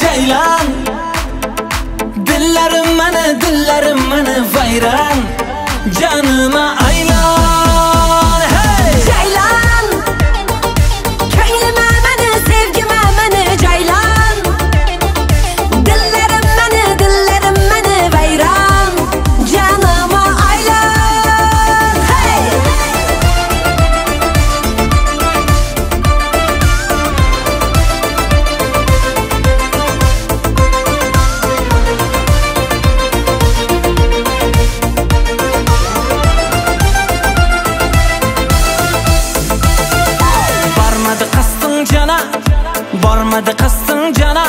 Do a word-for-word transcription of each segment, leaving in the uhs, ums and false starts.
Ceylan, dillerim beni, dillerim beni vayran, canıma aylan. Hey Ceylan, kendime beni, sevgime beni Ceylan, dillerim beni, dillerim beni vayran, canıma aylan. Hey varmadı kastın cana,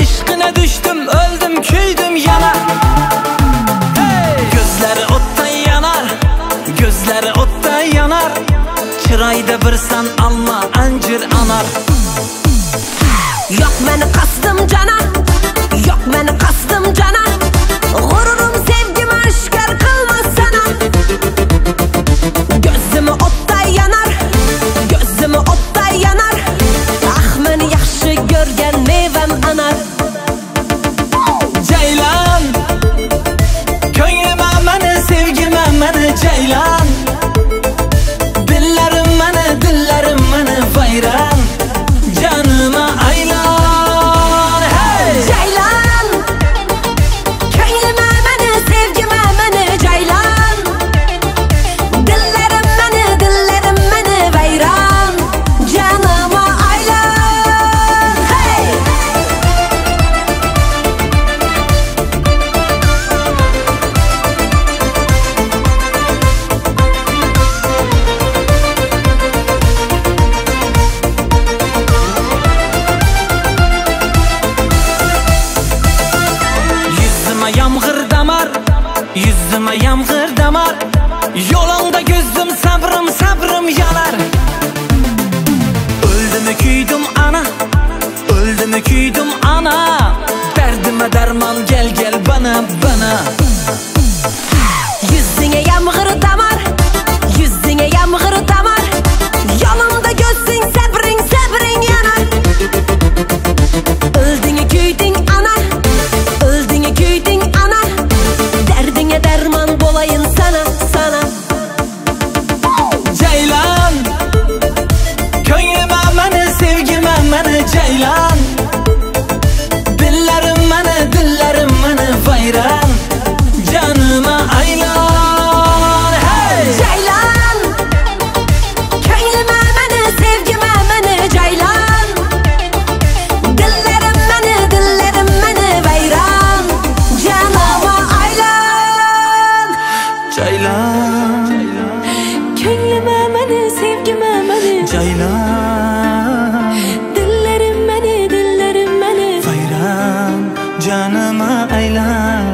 İşkine düştüm, öldüm, küydüm yana. Hey! Gözleri ottan yanar, gözleri ottan yanar, çırayda birsan alma, ancır anar. Yok beni kastım cana, yok beni kastım cana, gururum sevgim aşkar kılmaz sana. Gözümü ottan yanar, gözümü ottan yanar, görgen meyvem anar. Ceylan, köylüme meni, sevgime meni Ceylan, dillerim meni, dillerim meni vayran, canıma aylan. Hey Ceylan, köylüme meni, sevgime meni Ceylan, dillerim meni, dillerim meni vayran, canıma aylan. Yağmur damar, yüzüme yağmur damar, yolunda gözüm sabrım sabrım yanar. Öldüm küydüm ana, öldüm küydüm ana, derdime derman gel gel bana bana. Yüzüne yağmur damar, yüzüne yağmur damar, yolunda gözün sabrın sabrın yanar. Öldün küydün ana, öldün küydün sana sana. Ceylan, köylüme meni, sevgime meni Ceylan, dillerim meni, dillerim meni vayran, canıma aylan. Hey Ceylan, köylüme meni, sevgime meni Ceylan, dillerim meni, dillerim meni vayran, canıma aylan. Ceylan, köylüme meni, sevgime meni Ceylan, dillerim meni, dillerim meni vayran, canıma aylan.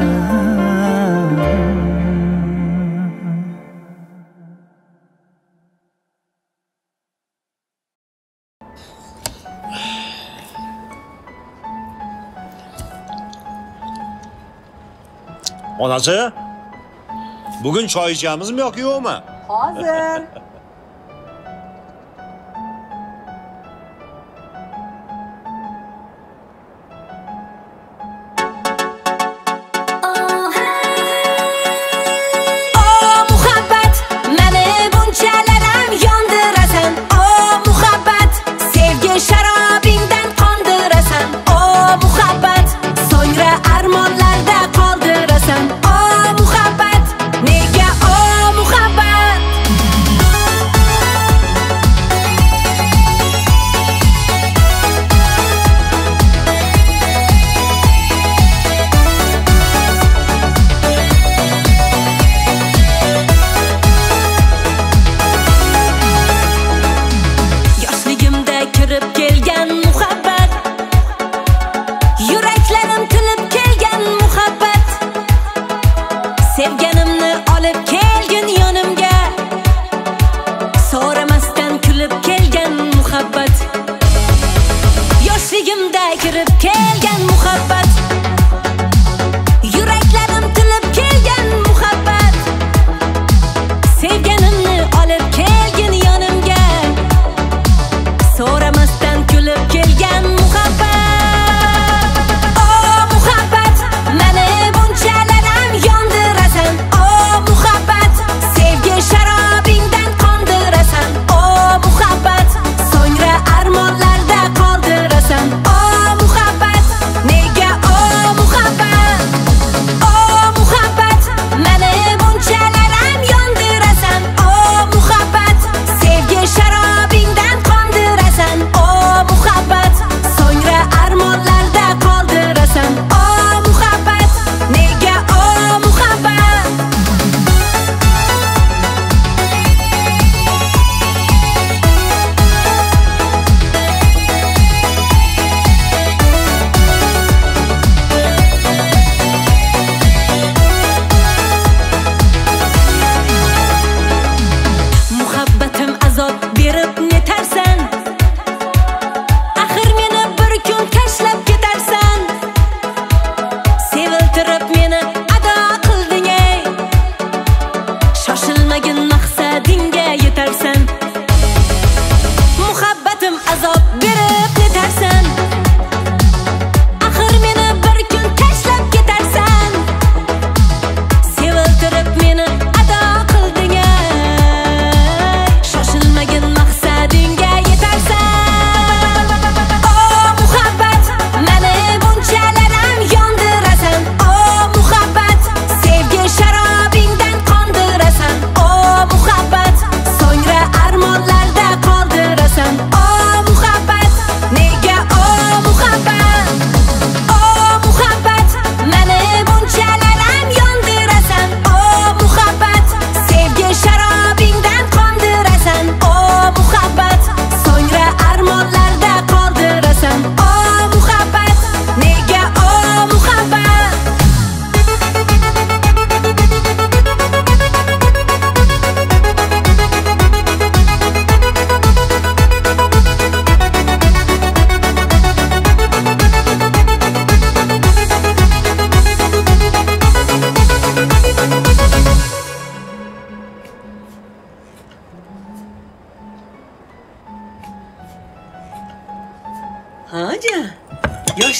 Anacı, bugün çay içeceğimiz mi yok, yok mu? Hazır. Soramasdan kulüp kelgen muhabbet.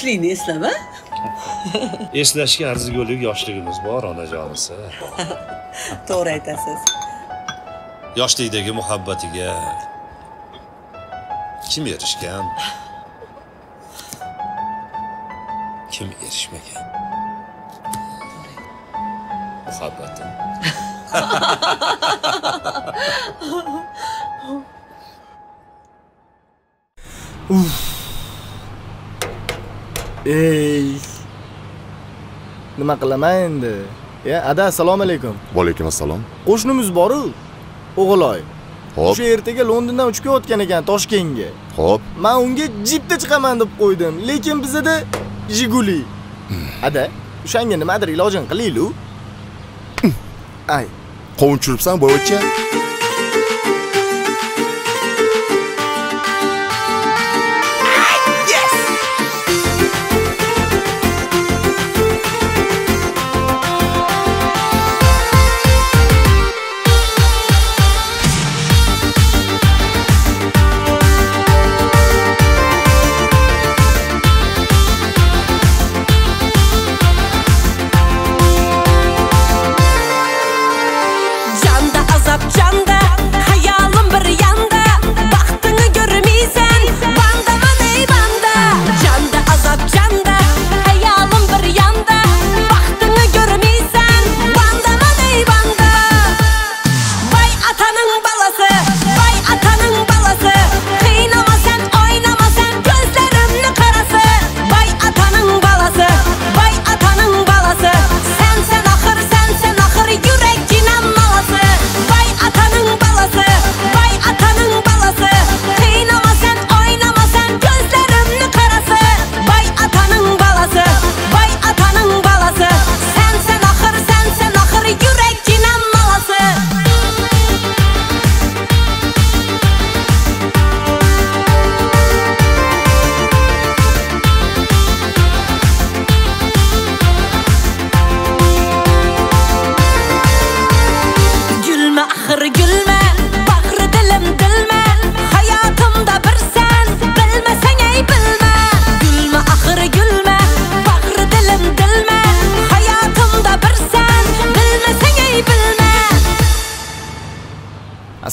yoshlikni eslama. Eslashga arzigulik yoshligimiz bor, onajonisi. To'g'ri aytasiz. Yoshlikdagi muhabbatiga kim erishgan? Kim erishmagan? Muhabbatim. Uf. Ey. Nima qilaman endi? Ya, ada, assalomu alaykum. Va alaykum assalom. Qo'shnimiz bor-ku. O'g'iloy. Xo'p. O'sha ertaga Londondan uchib o'tgan ekan Toshkentga. Xo'p. Men unga jipda chiqaman deb qo'ydim, lekin bizda Jiguli. Ada, o'shanga nimadir ilojin qiling-ku. Ay, qovun churibsan bo'ycha.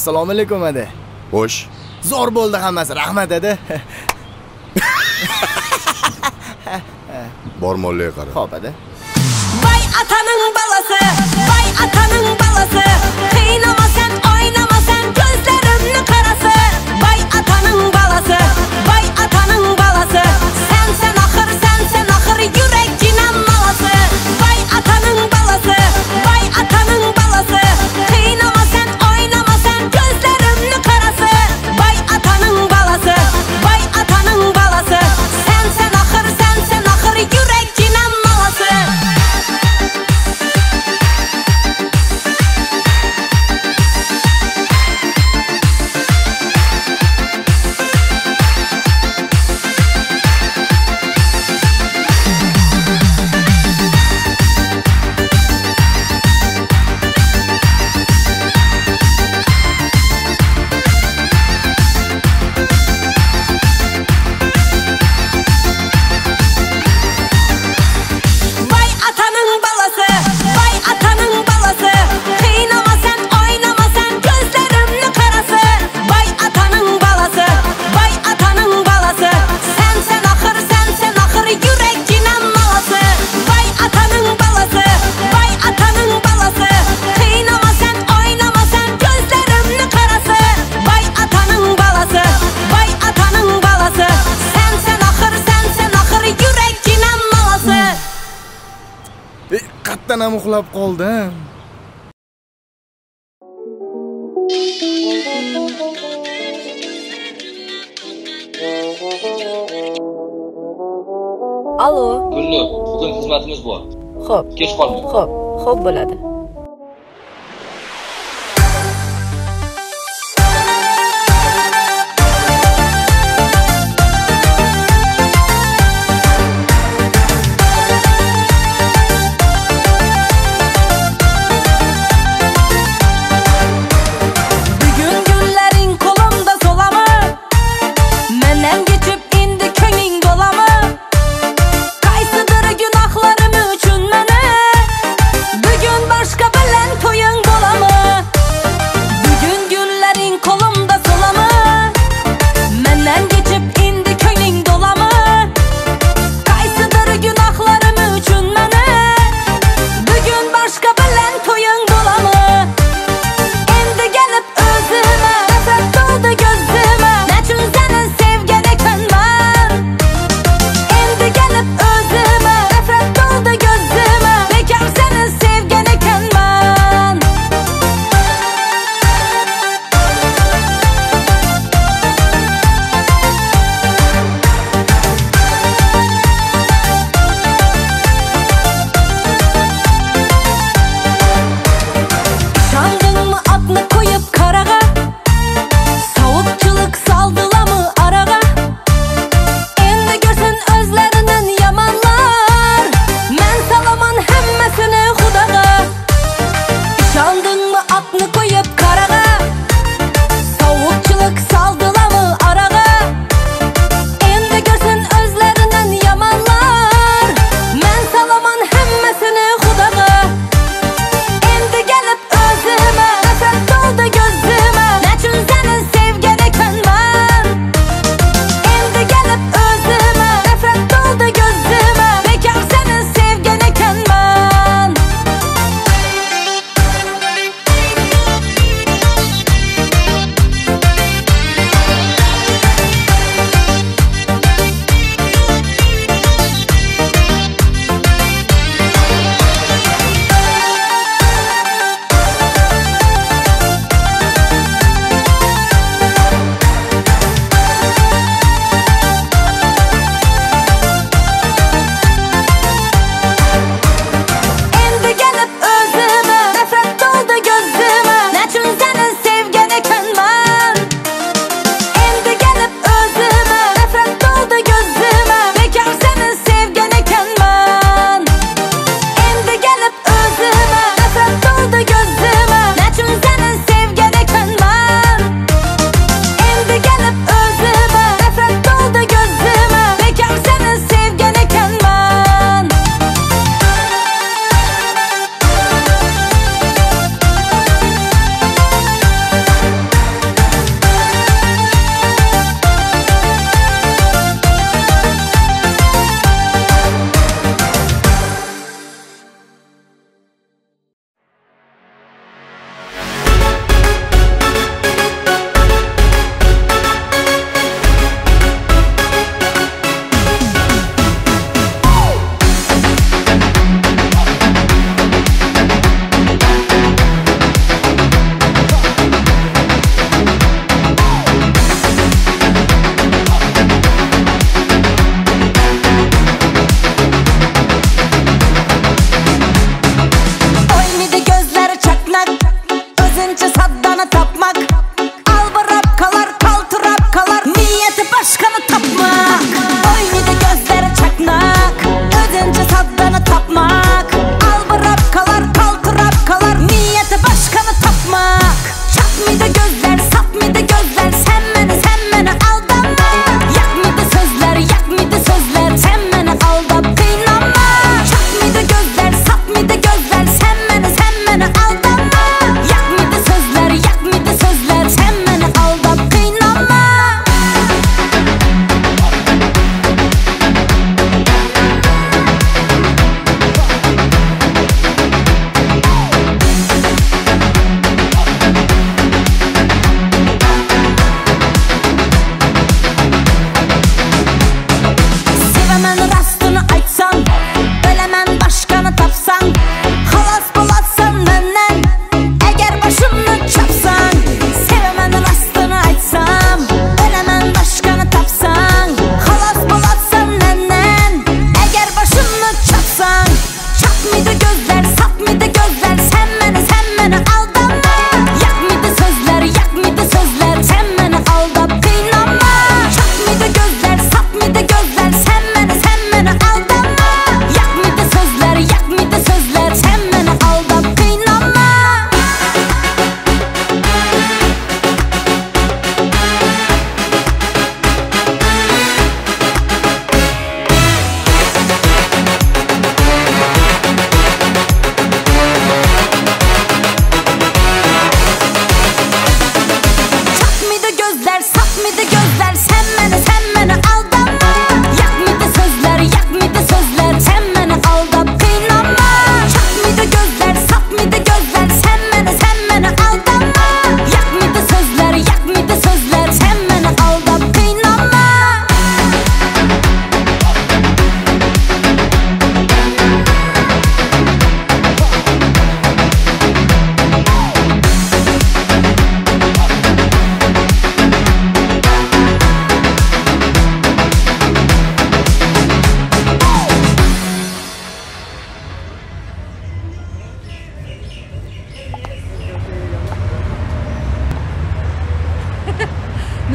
Assalomu alaykum ada. Xo'sh. Zo'r bo'ldi hammasi. Rahmat ada. Bormollay qara. Xo'p ada. Bay ataning balasi, bay ataning balasi, qiynamasan, o'ynamasan, ko'zlarimni qarasi. Bay ataning balasi, bay ataning balasi, sensan axir, sensan axir yuraginam malasi. Bay ataning balasi, bay ataning balasi, qiynamasan, o'ynamasan Tanam uxlab qoldim. Alo. Gullu, bugun xizmatimiz bor. Xo'p. Kech qolmang. Xo'p, xo'p bo'ladi.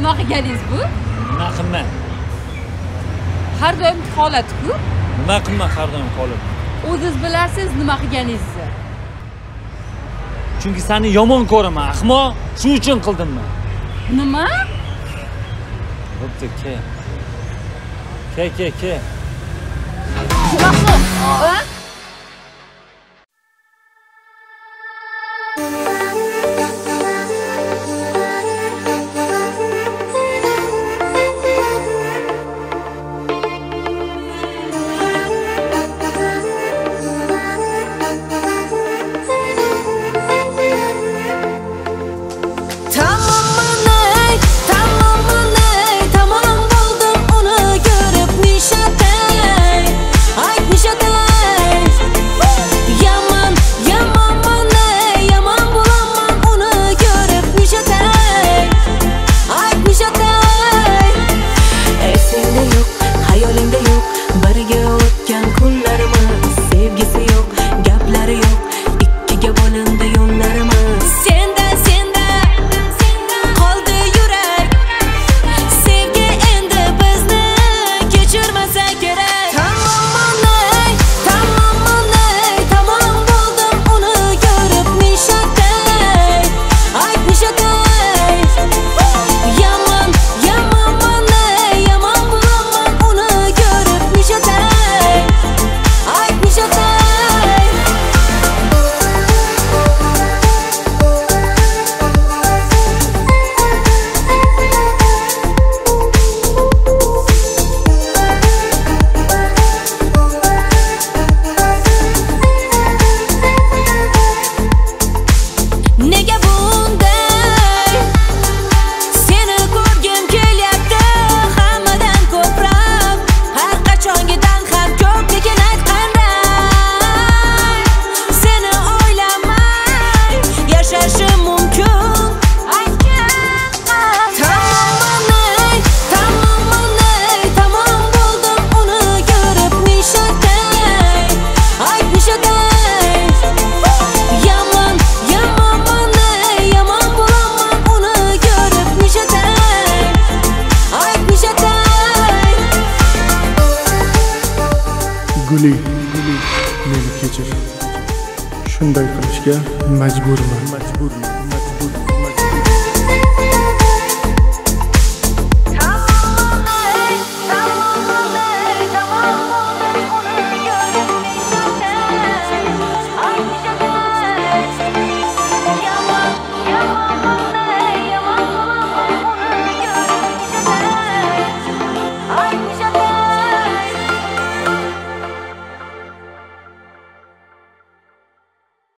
bunaqa geliz bu. Nima qilman? Har doim holat bu. Nima qilman har doim holat? O'zingiz bilasiz nima qilganingizni. Chunki seni yomon ko'raman, ahmoq, shu uchun qildimmi? Nima? Bo'pti, ke. Ke, ke, ke. Nima mecburum. Mecburum.